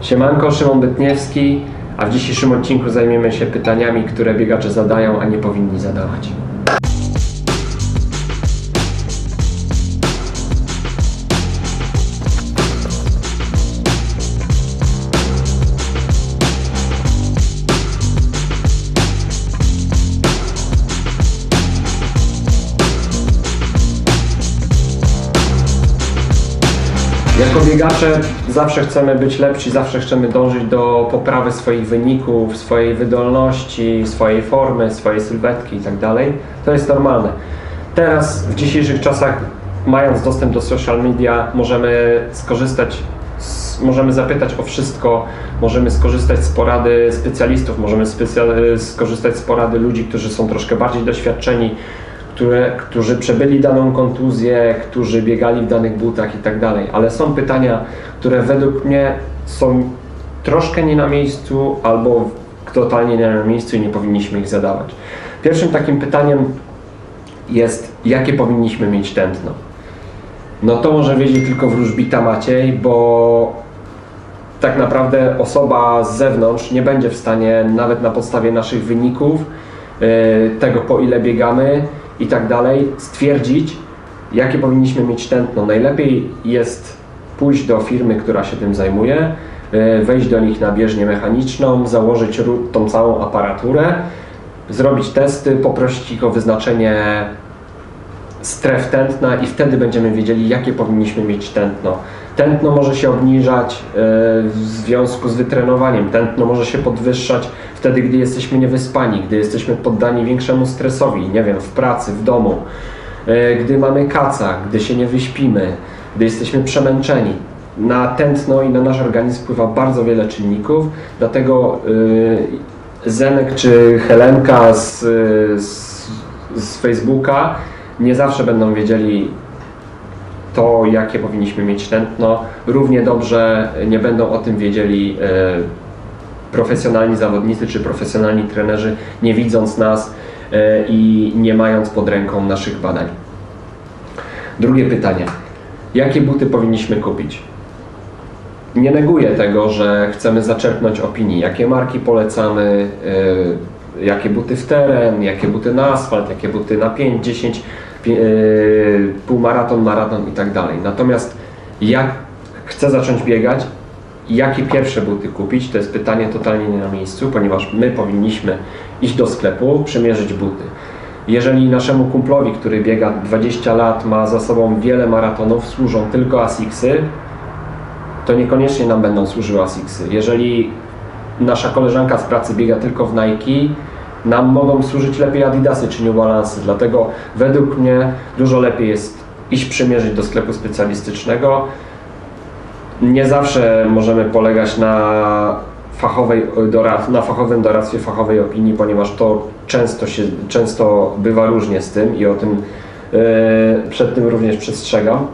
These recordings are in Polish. Siemanko, Szymon Bytniewski, a w dzisiejszym odcinku zajmiemy się pytaniami, które biegacze zadają, a nie powinni zadawać. Jako biegacze zawsze chcemy być lepsi, zawsze chcemy dążyć do poprawy swoich wyników, swojej wydolności, swojej formy, swojej sylwetki itd. To jest normalne. Teraz w dzisiejszych czasach, mając dostęp do social media, możemy skorzystać, możemy zapytać o wszystko, możemy skorzystać z porady specjalistów, możemy skorzystać z porady ludzi, którzy są troszkę bardziej doświadczeni, którzy przebyli daną kontuzję, którzy biegali w danych butach i tak dalej. Ale są pytania, które według mnie są troszkę nie na miejscu albo totalnie nie na miejscu i nie powinniśmy ich zadawać. Pierwszym takim pytaniem jest, jakie powinniśmy mieć tętno. No to może wiedzieć tylko wróżbita Maciej, bo tak naprawdę osoba z zewnątrz nie będzie w stanie nawet na podstawie naszych wyników, tego po ile biegamy, i tak dalej, stwierdzić, jakie powinniśmy mieć tętno. Najlepiej jest pójść do firmy, która się tym zajmuje, wejść do nich na bieżnię mechaniczną, założyć tą całą aparaturę, zrobić testy, poprosić ich o wyznaczenie stref tętna i wtedy będziemy wiedzieli, jakie powinniśmy mieć tętno. Tętno może się obniżać w związku z wytrenowaniem, tętno może się podwyższać wtedy, gdy jesteśmy niewyspani, gdy jesteśmy poddani większemu stresowi, nie wiem, w pracy, w domu, gdy mamy kaca, gdy się nie wyśpimy, gdy jesteśmy przemęczeni. Na tętno i na nasz organizm wpływa bardzo wiele czynników, dlatego Zenek czy Helenka z Facebooka nie zawsze będą wiedzieli to, jakie powinniśmy mieć tętno. Równie dobrze nie będą o tym wiedzieli profesjonalni zawodnicy czy profesjonalni trenerzy, nie widząc nas i nie mając pod ręką naszych badań. Drugie pytanie. Jakie buty powinniśmy kupić? Nie neguję tego, że chcemy zaczerpnąć opinii, jakie marki polecamy, jakie buty w teren, jakie buty na asfalt, jakie buty na 5, 10, półmaraton, maraton i tak dalej. Natomiast jak chcę zacząć biegać, jakie pierwsze buty kupić, to jest pytanie totalnie nie na miejscu, ponieważ my powinniśmy iść do sklepu, przymierzyć buty. Jeżeli naszemu kumplowi, który biega 20 lat, ma za sobą wiele maratonów, służą tylko ASICSy, to niekoniecznie nam będą służyły ASICSy. Jeżeli nasza koleżanka z pracy biega tylko w Nike, nam mogą służyć lepiej Adidasy czy New Balance, dlatego według mnie dużo lepiej jest iść przymierzyć do sklepu specjalistycznego. Nie zawsze możemy polegać na fachowym doradztwie, fachowej opinii, ponieważ to często bywa różnie z tym i o tym przed tym również przestrzegam.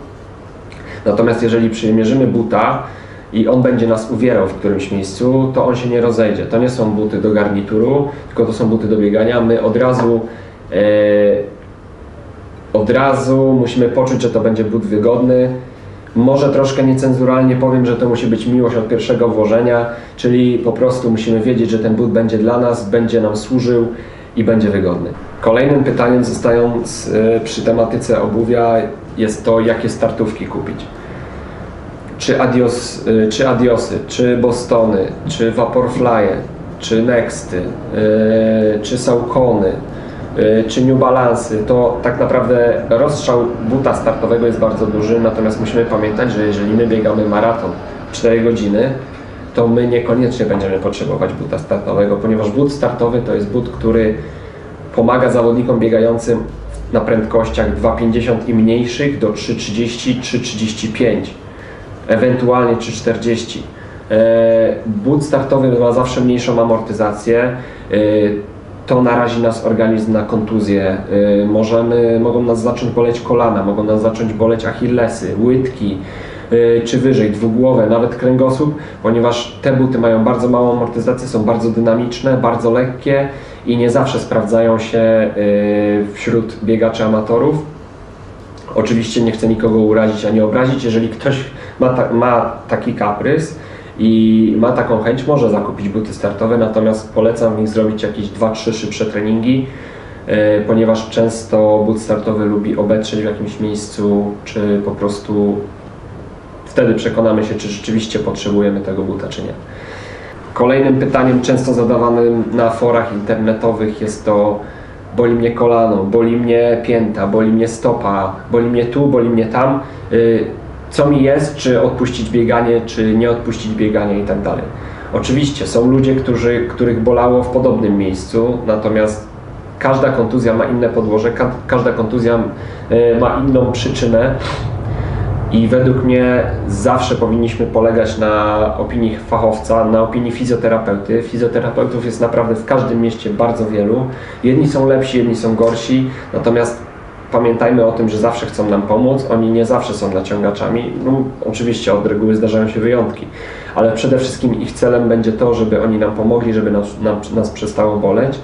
Natomiast jeżeli przymierzymy buta i on będzie nas uwierał w którymś miejscu, to on się nie rozejdzie. To nie są buty do garnituru, tylko to są buty do biegania. My od razu musimy poczuć, że to będzie but wygodny. Może troszkę niecenzuralnie powiem, że to musi być miłość od pierwszego włożenia, czyli po prostu musimy wiedzieć, że ten but będzie dla nas, będzie nam służył i będzie wygodny. Kolejnym pytaniem, zostając przy tematyce obuwia, jest to, jakie startówki kupić. Czy Adiosy, czy Bostony, czy Vaporfly'e, czy Nexty, czy Saucony, czy New Balance, to tak naprawdę rozstrzał buta startowego jest bardzo duży, natomiast musimy pamiętać, że jeżeli my biegamy maraton 4 godziny, to my niekoniecznie będziemy potrzebować buta startowego, ponieważ but startowy to jest but, który pomaga zawodnikom biegającym na prędkościach 2,50 i mniejszych do 3,30, 3,35. Ewentualnie 3,40. But startowy ma zawsze mniejszą amortyzację, to narazi nas organizm na kontuzję, mogą nas zacząć boleć kolana, mogą nas zacząć boleć achillesy, łydki, czy wyżej, dwugłowe, nawet kręgosłup, ponieważ te buty mają bardzo małą amortyzację, są bardzo dynamiczne, bardzo lekkie i nie zawsze sprawdzają się wśród biegaczy amatorów. Oczywiście nie chcę nikogo urazić ani obrazić, jeżeli ktoś ma taki kaprys i ma taką chęć, może zakupić buty startowe, natomiast polecam w nich zrobić jakieś 2-3 szybsze treningi, ponieważ często but startowy lubi obetrzeć w jakimś miejscu, czy po prostu wtedy przekonamy się, czy rzeczywiście potrzebujemy tego buta, czy nie. Kolejnym pytaniem często zadawanym na forach internetowych jest to: boli mnie kolano, boli mnie pięta, boli mnie stopa, boli mnie tu, boli mnie tam, co mi jest, czy odpuścić bieganie, czy nie odpuścić biegania i tak dalej. Oczywiście są ludzie, których bolało w podobnym miejscu, natomiast każda kontuzja ma inne podłoże, każda kontuzja ma inną przyczynę i według mnie zawsze powinniśmy polegać na opinii fachowca, na opinii fizjoterapeuty. Fizjoterapeutów jest naprawdę w każdym mieście bardzo wielu. Jedni są lepsi, jedni są gorsi, natomiast pamiętajmy o tym, że zawsze chcą nam pomóc, oni nie zawsze są naciągaczami. No, oczywiście od reguły zdarzają się wyjątki, ale przede wszystkim ich celem będzie to, żeby oni nam pomogli, żeby nas przestało boleć.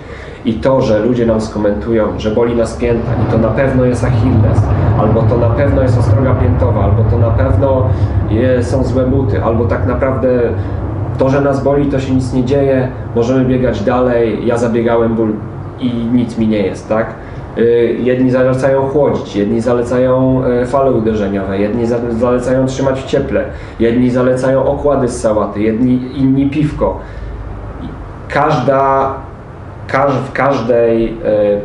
I to, że ludzie nam skomentują, że boli nas pięta i to na pewno jest Achilles, albo to na pewno jest ostroga piętowa, albo to na pewno są złe buty, albo tak naprawdę to, że nas boli, to się nic nie dzieje, możemy biegać dalej, ja zabiegałem ból i nic mi nie jest, tak? Jedni zalecają chłodzić, jedni zalecają fale uderzeniowe, jedni zalecają trzymać w cieple, jedni zalecają okłady z sałaty, inni piwko. W każdej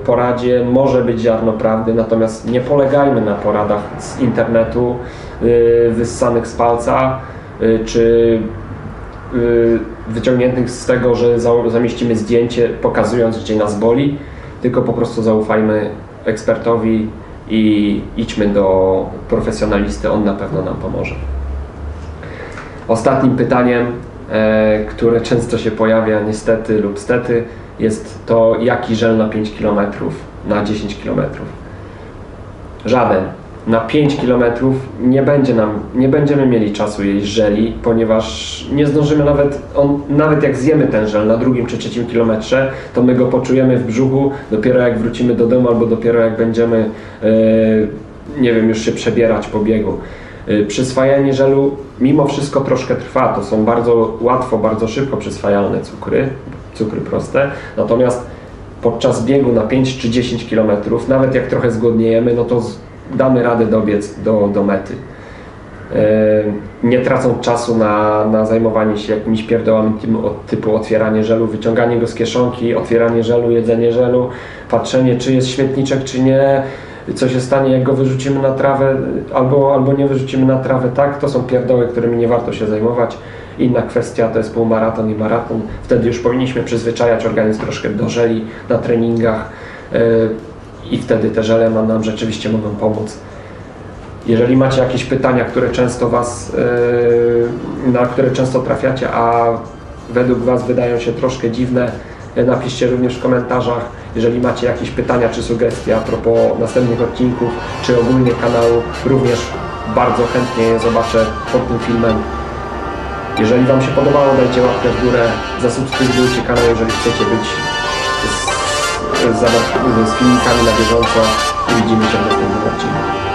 poradzie może być ziarno prawdy, natomiast nie polegajmy na poradach z internetu, wyssanych z palca, czy wyciągniętych z tego, że zamieścimy zdjęcie, pokazując, gdzie nas boli, tylko po prostu zaufajmy ekspertowi i idźmy do profesjonalisty, on na pewno nam pomoże. Ostatnim pytaniem, które często się pojawia niestety lub stety, jest to: jaki żel na 5 km, na 10 km? Żaden. Na 5 km nie będziemy mieli czasu jeść żeli, ponieważ nie zdążymy nawet jak zjemy ten żel na drugim czy trzecim kilometrze, to my go poczujemy w brzuchu dopiero jak wrócimy do domu, albo dopiero jak będziemy, nie wiem, już się przebierać po biegu. Przyswajanie żelu mimo wszystko troszkę trwa, to są bardzo łatwo, bardzo szybko przyswajalne cukry proste, natomiast podczas biegu na 5 czy 10 km, nawet jak trochę zgłodniejemy, no to damy radę dobiec do mety. Nie tracąc czasu na zajmowanie się jakimiś pierdołami typu otwieranie żelu, wyciąganie go z kieszonki, otwieranie żelu, jedzenie żelu, patrzenie, czy jest świetniczek, czy nie, co się stanie, jak go wyrzucimy na trawę albo nie wyrzucimy na trawę, tak? To są pierdoły, którymi nie warto się zajmować. Inna kwestia to jest półmaraton i maraton. Wtedy już powinniśmy przyzwyczajać organizm troszkę do żeli na treningach i wtedy te żele nam rzeczywiście mogą pomóc. Jeżeli macie jakieś pytania, na które często trafiacie, a według Was wydają się troszkę dziwne, napiszcie również w komentarzach. Jeżeli macie jakieś pytania czy sugestie a propos następnych odcinków, czy ogólnie kanału, również bardzo chętnie je zobaczę pod tym filmem. Jeżeli Wam się podobało, dajcie łapkę w górę, zasubskrybujcie kanał, jeżeli chcecie być z filmikami na bieżąco. Widzimy się w następnym odcinku.